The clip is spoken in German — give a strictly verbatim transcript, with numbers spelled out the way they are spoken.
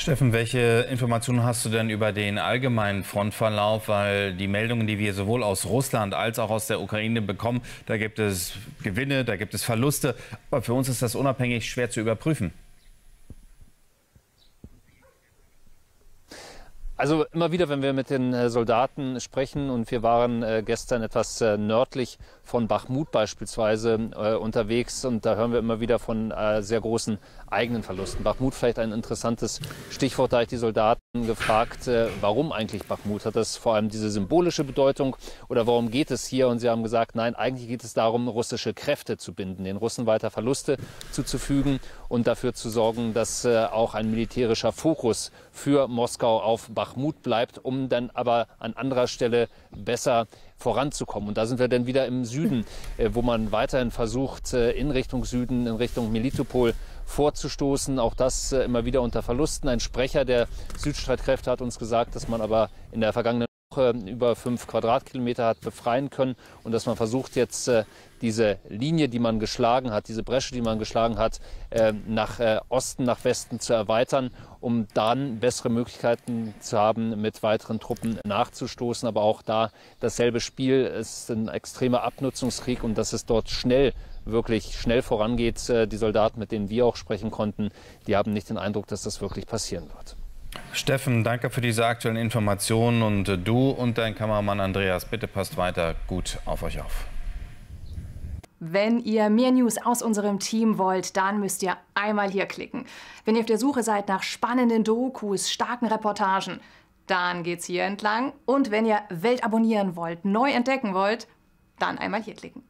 Steffen, welche Informationen hast du denn über den allgemeinen Frontverlauf? Weil die Meldungen, die wir sowohl aus Russland als auch aus der Ukraine bekommen, da gibt es Gewinne, da gibt es Verluste. Aber für uns ist das unabhängig schwer zu überprüfen. Also immer wieder, wenn wir mit den Soldaten sprechen, und wir waren gestern etwas nördlich von Bachmut beispielsweise äh, unterwegs, und da hören wir immer wieder von äh, sehr großen eigenen Verlusten. Bachmut vielleicht ein interessantes Stichwort, da ich die Soldaten gefragt, äh, warum eigentlich Bachmut? Hat das vor allem diese symbolische Bedeutung oder warum geht es hier? Und sie haben gesagt, nein, eigentlich geht es darum, russische Kräfte zu binden, den Russen weiter Verluste zuzufügen und dafür zu sorgen, dass äh, auch ein militärischer Fokus für Moskau auf Bachmut bleibt, um dann aber an anderer Stelle besser voranzukommen. Und da sind wir dann wieder im Süden, wo man weiterhin versucht, in Richtung Süden, in Richtung Melitopol vorzustoßen. Auch das immer wieder unter Verlusten. Ein Sprecher der Südstreitkräfte hat uns gesagt, dass man aber in der vergangenen Woche über fünf Quadratkilometer hat befreien können und dass man versucht, jetzt diese Linie, die man geschlagen hat, diese Bresche, die man geschlagen hat, nach Osten, nach Westen zu erweitern, um dann bessere Möglichkeiten zu haben, mit weiteren Truppen nachzustoßen. Aber auch da dasselbe Spiel, es ist ein extremer Abnutzungskrieg, und dass es dort schnell, wirklich schnell vorangeht. Die Soldaten, mit denen wir auch sprechen konnten, die haben nicht den Eindruck, dass das wirklich passieren wird. Steffen, danke für diese aktuellen Informationen, und du und dein Kameramann Andreas, bitte passt weiter gut auf euch auf. Wenn ihr mehr News aus unserem Team wollt, dann müsst ihr einmal hier klicken. Wenn ihr auf der Suche seid nach spannenden Dokus, starken Reportagen, dann geht's hier entlang. Und wenn ihr Welt abonnieren wollt, neu entdecken wollt, dann einmal hier klicken.